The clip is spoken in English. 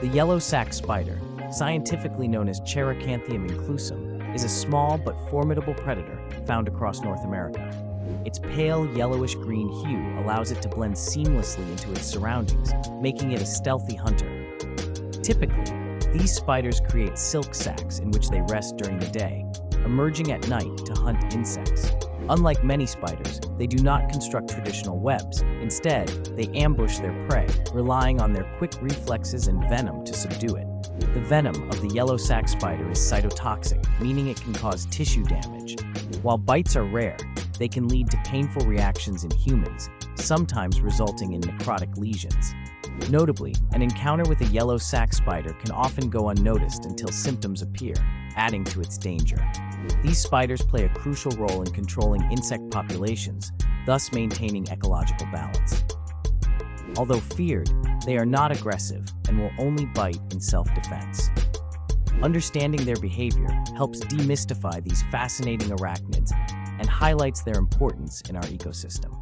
The yellow sac spider, scientifically known as Cheiracanthium inclusum, is a small but formidable predator found across North America. Its pale yellowish-green hue allows it to blend seamlessly into its surroundings, making it a stealthy hunter. Typically, these spiders create silk sacs in which they rest during the day, emerging at night to hunt insects. Unlike many spiders, they do not construct traditional webs. Instead, they ambush their prey, relying on their quick reflexes and venom to subdue it. The venom of the yellow sac spider is cytotoxic, meaning it can cause tissue damage. While bites are rare, they can lead to painful reactions in humans, sometimes resulting in necrotic lesions. Notably, an encounter with a yellow sac spider can often go unnoticed until symptoms appear, adding to its danger. These spiders play a crucial role in controlling insect populations, thus maintaining ecological balance. Although feared, they are not aggressive and will only bite in self-defense. Understanding their behavior helps demystify these fascinating arachnids and highlights their importance in our ecosystem.